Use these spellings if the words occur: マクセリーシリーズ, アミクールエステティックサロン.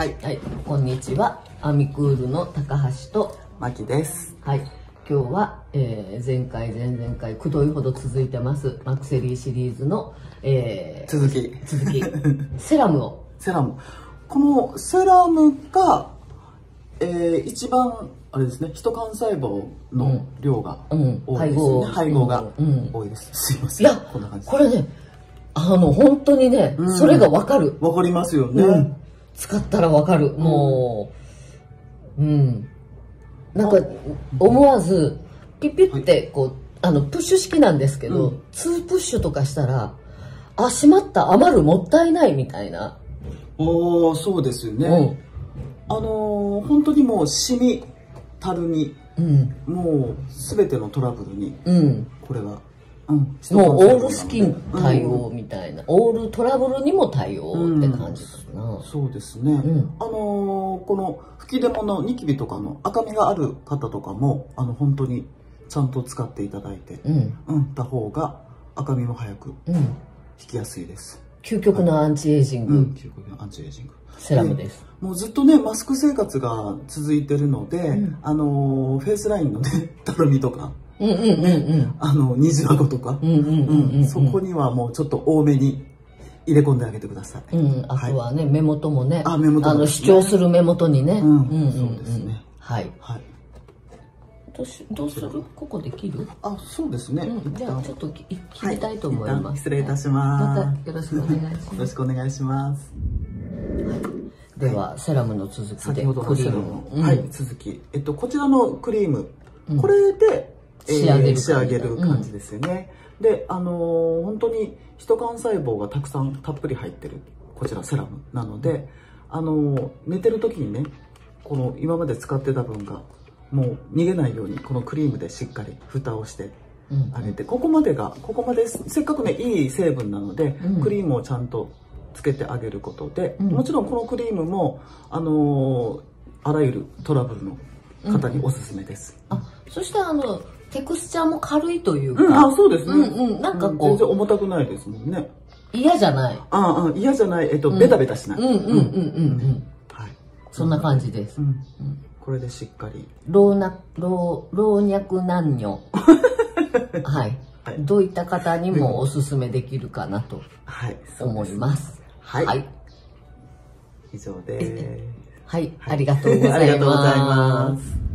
はい、はい、こんにちは。アミクールの高橋とマキです。はい、今日は、前回前々回くどいほど続いてますマクセリーシリーズの、続きセラムをこのセラムが、一番あれですね、ヒト幹細胞の量が多いですね。配合が多いです。すいません。いや、こんな感じ。これね、本当にね、それがわかる。わかりますよね。使ったらわかる。もう、なんか思わずピピってこう、プッシュ式なんですけど、2プッシュとかしたら、あ、しまった、余る、もったいないみたいな。おー、そうですよね。本当にもうシミ。たるみ、もうすべてのトラブルに、これは、もうオールスキン対応みたいな、オールトラブルにも対応って感じかな。そうですね。この吹き出物、ニキビとかの赤みがある方とかも、本当にちゃんと使っていただいて、た方が赤みも早く引きやすいです。究極のアンチエイジング。究極のアンチエイジング。セラムです。もうずっとね、マスク生活が続いてるので、フェイスラインのね、たるみとか、虹顎とか、そこにはもうちょっと多めに入れ込んであげてください。あとはね、目元もね、主張する目元にね。そうですね。はい。どうする？ここで切る？あ、そうですね。じゃあちょっと切りたいと思います。失礼いたします。よろしくお願いします。よろしくお願いします。ではセラムの続きで、先ほどのセラムの続き、こちらのクリーム、これで仕上げる感じですよね。で、本当にヒト幹細胞がたくさんたっぷり入ってるこちらセラムなので、寝てる時にね、この今まで使ってた分がもう逃げないようにこのクリームでしっかり蓋をしてあげて、ここまでせっかくね、いい成分なので、クリームをちゃんとつけてあげることで、もちろんこのクリームもあらゆるトラブルの方におすすめです。そしてテクスチャーも軽いというか、そうですね。なんかこう全然重たくないですもんね。嫌じゃない。嫌じゃない。ベタベタしない。はい。そんな感じです。これでしっかり。老若男女。はい。どういった方にもおすすめできるかなと思います。はい。以上です。はい、ありがとうございます。